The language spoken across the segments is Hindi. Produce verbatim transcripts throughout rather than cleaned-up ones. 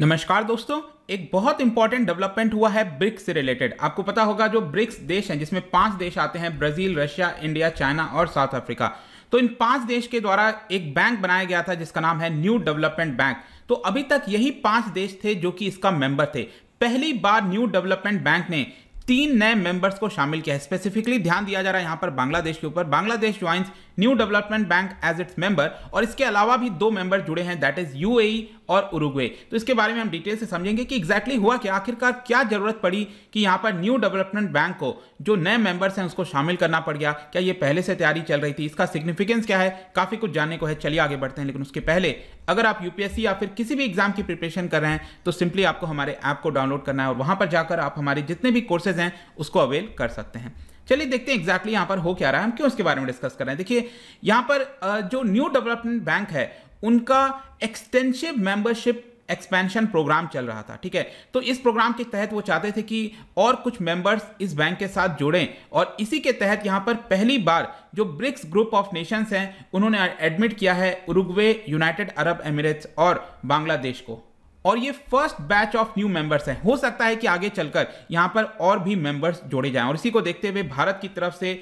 नमस्कार दोस्तों, एक बहुत इंपॉर्टेंट डेवलपमेंट हुआ है ब्रिक्स से रिलेटेड। आपको पता होगा जो ब्रिक्स देश हैं जिसमें पांच देश आते हैं, ब्राजील, रशिया, इंडिया, चाइना और साउथ अफ्रीका। तो इन पांच देश के द्वारा एक बैंक बनाया गया था जिसका नाम है न्यू डेवलपमेंट बैंक। तो अभी तक यही पांच देश थे जो कि इसका मेंबर थे। पहली बार न्यू डेवलपमेंट बैंक ने तीन नए मेंबर्स को शामिल किया है। स्पेसिफिकली ध्यान दिया जा रहा है यहाँ पर बांग्लादेश के ऊपर। Bangladesh joins new development bank as its member और इसके अलावा भी दो मेंबर जुड़े हैं, दैट इज यूएई और उरुग्वे। तो इसके बारे में हम डिटेल से समझेंगे कि एग्जैक्टली हुआ कि आखिरकार क्या जरूरत पड़ी कि यहाँ पर न्यू डेवलपमेंट बैंक को जो नए मेंबर्स हैं उसको शामिल करना पड़ गया। क्या ये पहले से तैयारी चल रही थी, इसका सिग्निफिकेंस क्या है, काफी कुछ जानने को है। चलिए आगे बढ़ते हैं, लेकिन उसके पहले अगर आप यूपीएससी या फिर किसी भी एग्जाम की प्रिपरेशन कर रहे हैं तो सिंपली आपको हमारे ऐप को डाउनलोड करना है और वहां पर जाकर आप हमारे जितने भी कोर्सेज हैं उसको अवेल कर सकते हैं। चलिए देखते हैं एग्जैक्टली यहाँ पर हो क्या रहा है, हम क्यों उसके बारे में डिस्कस कर रहे हैं। देखिए यहाँ पर जो न्यू डेवलपमेंट बैंक है उनका एक्सटेंसिव मेंबरशिप एक्सपेंशन प्रोग्राम चल रहा था, ठीक है। तो इस प्रोग्राम के तहत वो चाहते थे कि और कुछ मेंबर्स इस बैंक के साथ जुड़ें और इसी के तहत यहाँ पर पहली बार जो ब्रिक्स ग्रुप ऑफ नेशंस हैं उन्होंने एडमिट किया है उरुग्वे, यूनाइटेड अरब एमिरेट्स और बांग्लादेश को। और ये first batch of new members हैं। हो सकता है कि आगे चलकर यहाँ पर और भी मेंबर्स जोड़े जाएं और इसी को देखते हुए भारत की तरफ से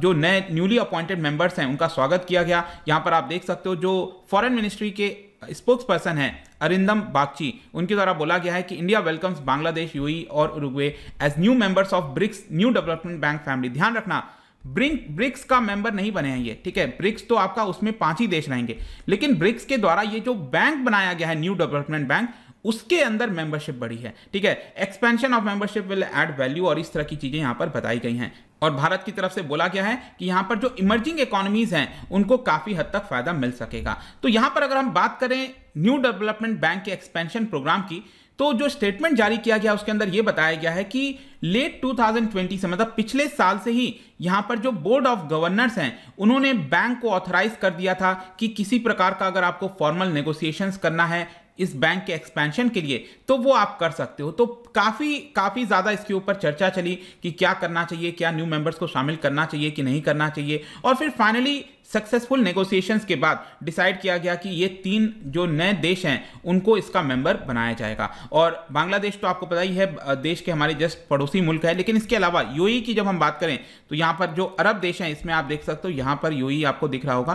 जो नए न्यूली अपॉइंटेड मेंबर्स हैं उनका स्वागत किया गया। यहाँ पर आप देख सकते हो जो फॉरेन मिनिस्ट्री के स्पोक्स पर्सन हैं अरिंदम बागची, उनके द्वारा बोला गया है कि इंडिया वेलकम्स बांग्लादेश, यूएई और Uruguay as new members of BRICS new development bank family. ध्यान रखना ब्रिक्स का मेंबर नहीं बने हैं ये, ठीक है। ब्रिक्स तो आपका उसमें पांच ही देश रहेंगे, लेकिन ब्रिक्स के द्वारा ये जो बैंक बनाया गया है न्यू डेवलपमेंट बैंक उसके अंदर मेंबरशिप बढ़ी है, ठीक है। Expansion of membership will add value और इस तरह की चीजें यहाँ पर बताई गई हैं। और भारत की तरफ से बोला गया है कि यहाँ पर जो इमर्जिंग इकोनॉमीज हैं उनको काफी हद तक फायदा मिल सकेगा। तो यहाँ पर अगर हम बात करें न्यू डेवलपमेंट बैंक के एक्सपेंशन प्रोग्राम की, तो जो स्टेटमेंट जारी किया गया उसके अंदर यह बताया गया है कि लेट दो हज़ार बीस से, मतलब पिछले साल से ही यहां पर जो बोर्ड ऑफ गवर्नर्स हैं उन्होंने बैंक को ऑथराइज कर दिया था कि किसी प्रकार का अगर आपको फॉर्मल नेगोशिएशंस करना है इस बैंक के एक्सपेंशन के लिए तो वो आप कर सकते हो। तो काफ़ी काफ़ी ज़्यादा इसके ऊपर चर्चा चली कि क्या करना चाहिए, क्या न्यू मेंबर्स को शामिल करना चाहिए कि नहीं करना चाहिए। और फिर फाइनली सक्सेसफुल नेगोशिएशंस के बाद डिसाइड किया गया कि ये तीन जो नए देश हैं उनको इसका मेंबर बनाया जाएगा। और बांग्लादेश तो आपको पता ही है देश के हमारे जस्ट पड़ोसी मुल्क है, लेकिन इसके अलावा यूएई की जब हम बात करें तो यहाँ पर जो अरब देश हैं इसमें आप देख सकते हो, यहाँ पर यूएई आपको दिख रहा होगा,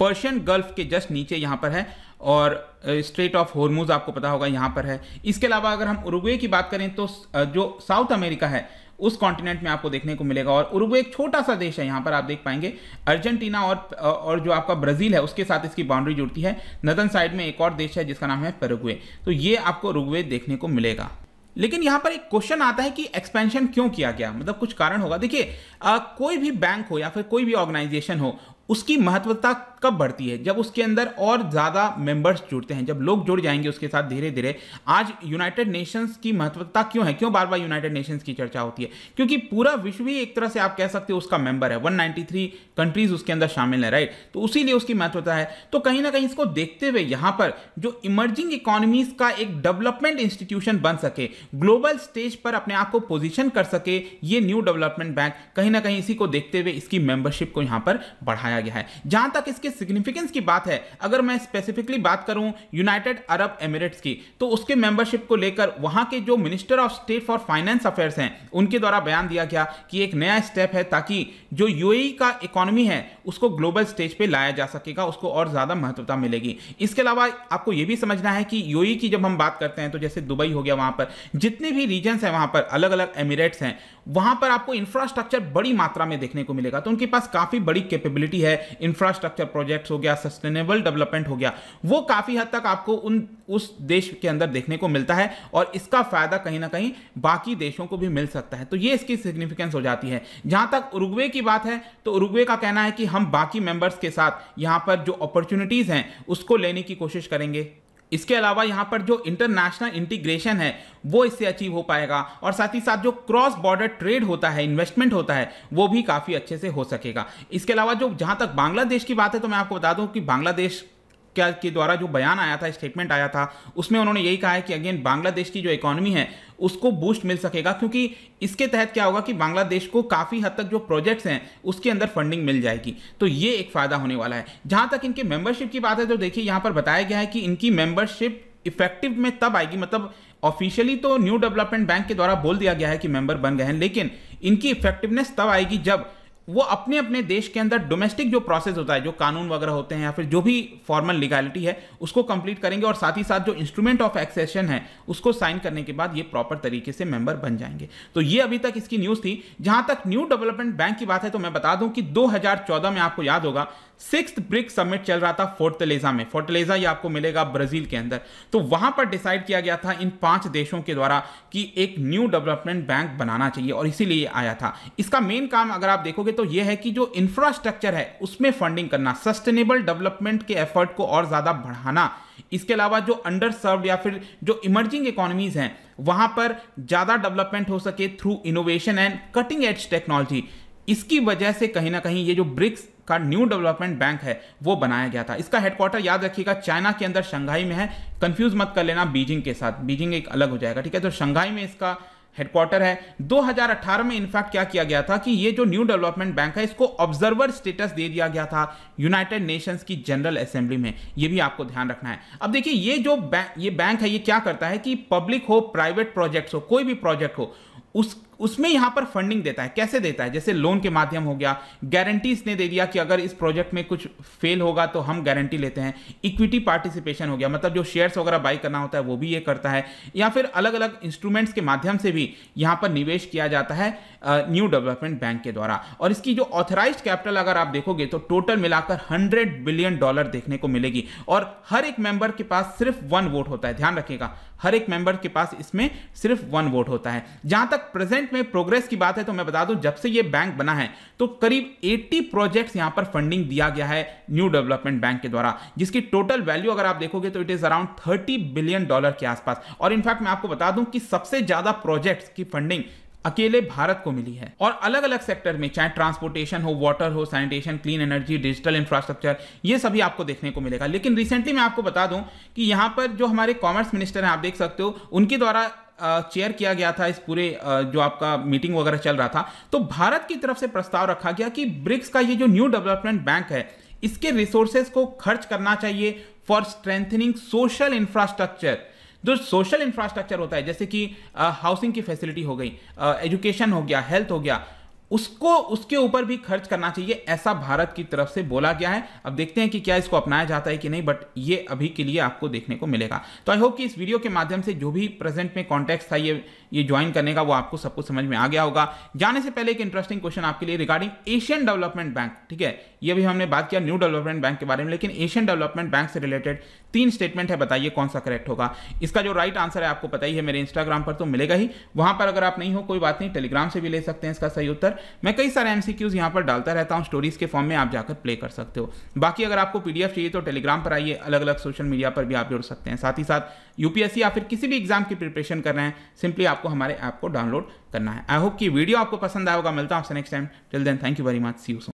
पर्शियन गल्फ के जस्ट नीचे यहाँ पर है, और स्ट्रेट ऑफ हॉर्मुज आपको पता होगा यहाँ पर है। इसके अलावा अगर हम उरुग्वे की बात करें तो जो साउथ अमेरिका है उस कॉन्टिनेंट में आपको देखने को मिलेगा। और उरुग्वे एक छोटा सा देश है, यहाँ पर आप देख पाएंगे अर्जेंटीना और और जो आपका ब्राज़ील है उसके साथ इसकी बाउंड्री जुड़ती है। नॉर्दर्न साइड में एक और देश है जिसका नाम है पैराग्वे। तो ये आपको उरुग्वे देखने को मिलेगा। लेकिन यहाँ पर एक क्वेश्चन आता है कि एक्सपेंशन क्यों किया गया, मतलब कुछ कारण होगा। देखिए कोई भी बैंक हो या फिर कोई भी ऑर्गेनाइजेशन हो उसकी महत्वता कब बढ़ती है, जब उसके अंदर और ज़्यादा मेंबर्स जुड़ते हैं, जब लोग जुड़ जाएंगे उसके साथ धीरे धीरे। आज यूनाइटेड नेशंस की महत्वता क्यों है, क्यों बार बार यूनाइटेड नेशंस की चर्चा होती है, क्योंकि पूरा विश्व ही एक तरह से आप कह सकते हो उसका मेंबर है। एक सौ तिरानवे कंट्रीज उसके अंदर शामिल है, राइट। तो उसीलिए उसकी महत्वता है। तो कहीं ना कहीं इसको देखते हुए यहाँ पर जो इमर्जिंग इकोनॉमीज का एक डेवलपमेंट इंस्टीट्यूशन बन सके, ग्लोबल स्टेज पर अपने आप को पोजिशन कर सके ये न्यू डेवलपमेंट बैंक, कहीं ना कहीं इसी को देखते हुए इसकी मेंबरशिप को यहाँ पर बढ़ाया गया है। जहां तक इसके सिग्निफिकेंस की बात है, अगर मैं स्पेसिफिकली बात करूं यूनाइटेड अरब एमिरेट्स की, तो उसके मेंबरशिप को लेकर वहां के जो minister of state for finance affairs हैं उनके द्वारा बयान दिया गया कि एक नया स्टेप है ताकि जो यूएई का इकोनॉमी है उसको ग्लोबल स्टेज पे लाया जा सकेगा, उसको और ज्यादा महत्वता मिलेगी। इसके अलावा आपको यह भी समझना है कि यूएई की जब हम बात करते हैं तो जैसे दुबई हो गया, वहां पर जितने भी रीजन है वहां पर अलग अलग एमिरेट्स हैं, वहां पर आपको इंफ्रास्ट्रक्चर बड़ी मात्रा में देखने को मिलेगा। तो उनके पास काफी बड़ी कैपेबिलिटी है, इंफ्रास्ट्रक्चर प्रोजेक्ट्स हो गया, सस्टेनेबल डेवलपमेंट हो गया, वो काफी हद तक आपको उन उस देश के अंदर देखने को मिलता है और इसका फायदा कहीं ना कहीं बाकी देशों को भी मिल सकता है। तो ये इसकी सिग्निफिकेंस हो जाती है। जहां तक उरुग्वे की बात है तो उरुग्वे का कहना है कि हम बाकी मेंबर्स के साथ यहां पर जो अपॉर्चुनिटीज हैं उसको लेने की कोशिश करेंगे। इसके अलावा यहाँ पर जो इंटरनेशनल इंटीग्रेशन है वो इससे अचीव हो पाएगा और साथ ही साथ जो क्रॉस बॉर्डर ट्रेड होता है, इन्वेस्टमेंट होता है, वो भी काफ़ी अच्छे से हो सकेगा। इसके अलावा जो जहाँ तक बांग्लादेश की बात है तो मैं आपको बता दूँ कि बांग्लादेश क्या के द्वारा जो बयान आया था, स्टेटमेंट आया था, उसमें उन्होंने यही कहा है कि अगेन बांग्लादेश की जो इकोनॉमी है उसको बूस्ट मिल सकेगा, क्योंकि इसके तहत क्या होगा कि बांग्लादेश को काफ़ी हद तक जो प्रोजेक्ट्स हैं उसके अंदर फंडिंग मिल जाएगी। तो ये एक फ़ायदा होने वाला है। जहाँ तक इनके मेंबरशिप की बात है तो देखिए यहाँ पर बताया गया है कि इनकी मेंबरशिप इफेक्टिव में तब आएगी, मतलब ऑफिशियली तो न्यू डेवलपमेंट बैंक के द्वारा बोल दिया गया है कि मेंबर बन गए हैं, लेकिन इनकी इफेक्टिवनेस तब आएगी जब वो अपने अपने देश के अंदर डोमेस्टिक जो प्रोसेस होता है, जो कानून वगैरह होते हैं या फिर जो भी फॉर्मल लीगैलिटी है उसको कंप्लीट करेंगे, और साथ ही साथ जो इंस्ट्रूमेंट ऑफ एक्सेशन है उसको साइन करने के बाद ये प्रॉपर तरीके से मेंबर बन जाएंगे। तो ये अभी तक इसकी न्यूज़ थी। जहां तक न्यू डेवलपमेंट बैंक की बात है तो मैं बता दूं कि दो हजार चौदह में आपको याद होगा सिक्स्थ ब्रिक्स समिट चल रहा था फोर्टलेजा में। फोर्टलेजा ये आपको मिलेगा ब्राजील के अंदर। तो वहां पर डिसाइड किया गया था इन पांच देशों के द्वारा कि एक न्यू डेवलपमेंट बैंक बनाना चाहिए और इसीलिए आया था। इसका मेन काम अगर आप देखोगे तो यह है कि जो इंफ्रास्ट्रक्चर है उसमें फंडिंग करना, सस्टेनेबल डेवलपमेंट के एफर्ट को और ज्यादा बढ़ाना, इसके अलावा जो अंडर सर्व्ड या फिर जो इमर्जिंग इकोनॉमीज हैं वहां पर ज्यादा डेवलपमेंट हो सके through innovation and cutting edge technology. इसकी वजह से कहीं ना कहीं ये जो ब्रिक्स का न्यू डेवलपमेंट बैंक है वो बनाया गया था। इसका हेडक्वार्टर याद रखिएगा चाइना के अंदर शंघाई में है, कंफ्यूज मत कर लेना बीजिंग के साथ, बीजिंग एक अलग हो जाएगा, ठीक है। तो शंघाई में इसका हेडक्वार्टर है। दो हजार अठारह में इनफैक्ट क्या किया गया था कि ये जो न्यू डेवलपमेंट बैंक है इसको ऑब्जर्वर स्टेटस दे दिया गया था यूनाइटेड नेशंस की जनरल असेंबली में। ये भी आपको ध्यान रखना है। अब देखिए ये जो बैंक ये बैंक है ये क्या करता है कि पब्लिक हो, प्राइवेट प्रोजेक्ट्स हो, कोई भी प्रोजेक्ट हो उस उसमें यहां पर फंडिंग देता है। कैसे देता है? जैसे लोन के माध्यम हो गया, गारंटीज ने दे दिया कि अगर इस प्रोजेक्ट में कुछ फेल होगा तो हम गारंटी लेते हैं। इक्विटी पार्टिसिपेशन हो गया, मतलब जो शेयर्स वगैरह बाई करना होता है वो भी ये करता है, या फिर अलग अलग इंस्ट्रूमेंट्स के माध्यम से भी यहां पर निवेश किया जाता है न्यू डेवलपमेंट बैंक के द्वारा। और इसकी जो ऑथराइज्ड कैपिटल अगर आप देखोगे तो टोटल मिलाकर हंड्रेड बिलियन डॉलर देखने को मिलेगी, और हर एक मेंबर के पास सिर्फ वन वोट होता है। ध्यान रखिएगा, हर एक मेंबर के पास इसमें सिर्फ वन वोट होता है। जहां तक प्रेजेंट में प्रोग्रेस की बात है तो मैं बता दूं जब से ये बैंक बना है तो करीब अस्सी प्रोजेक्ट्स यहां पर फंडिंग दिया गया है न्यू डेवलपमेंट बैंक के द्वारा, जिसकी टोटल वैल्यू अगर आप देखोगे तो इट इज अराउंड तीस बिलियन डॉलर के आसपास। और इनफैक्ट मैं आपको बता दूं कि सबसे ज्यादा प्रोजेक्ट्स की फंडिंग अकेले भारत को मिली है, और अलग अलग सेक्टर में, चाहे ट्रांसपोर्टेशन हो, वाटर हो, sanitation, clean energy, digital infrastructure, ये सभी आपको देखने को मिलेगा। लेकिन रिसेंटली मैं आपको बता दूं कि यहां पर जो हमारे कॉमर्स मिनिस्टर हैं आप देख सकते हो उनके द्वारा चेयर किया गया था इस पूरे जो आपका मीटिंग वगैरह चल रहा था, तो भारत की तरफ से प्रस्ताव रखा गया कि ब्रिक्स का ये जो न्यू डेवलपमेंट बैंक है इसके रिसोर्सेज को खर्च करना चाहिए फॉर स्ट्रेंथनिंग सोशल इंफ्रास्ट्रक्चर। जो सोशल इंफ्रास्ट्रक्चर होता है जैसे कि हाउसिंग की फैसिलिटी हो गई, एजुकेशन हो गया, हेल्थ हो गया, उसको उसके ऊपर भी खर्च करना चाहिए, ऐसा भारत की तरफ से बोला गया है। अब देखते हैं कि क्या इसको अपनाया जाता है कि नहीं, बट ये अभी के लिए आपको देखने को मिलेगा। तो आई होप कि इस वीडियो के माध्यम से जो भी प्रेजेंट में कॉन्टेक्स्ट था ये ये ज्वाइन करने का वो आपको सब कुछ समझ में आ गया होगा। जाने से पहले एक इंटरेस्टिंग क्वेश्चन आपके लिए रिगार्डिंग एशियन डेवलपमेंट बैंक, ठीक है, ये भी हमने बात किया न्यू डेवलपमेंट बैंक के बारे में, लेकिन एशियन डेवलपमेंट बैंक से रिलेटेड तीन स्टेटमेंट है, बताइए कौन सा करेक्ट होगा। इसका जो राइट आंसर है आपको पता ही है, मेरे इंस्टाग्राम पर तो मिलेगा ही, वहां पर अगर आप नहीं हो कोई बात नहीं, टेलीग्राम से भी ले सकते हैं इसका सही उत्तर। मैं कई सारे एमसीक्यूज यहां पर डालता रहता हूं स्टोरीज के फॉर्म में, आप जाकर प्ले कर सकते हो। बाकी अगर आपको पीडीएफ चाहिए तो टेलीग्राम पर आइए, अलग अलग सोशल मीडिया पर भी आप जुड़ सकते हैं। साथ ही साथ यूपीएससी या फिर किसी भी एग्जाम की प्रिपरेशन कर रहे हैं, सिंपली आपको हमारे ऐप को डाउनलोड करना है। आई होप कि वीडियो आपको पसंद आया होगा। मिलता हूं आपसे next time, till then thank you very much, see you.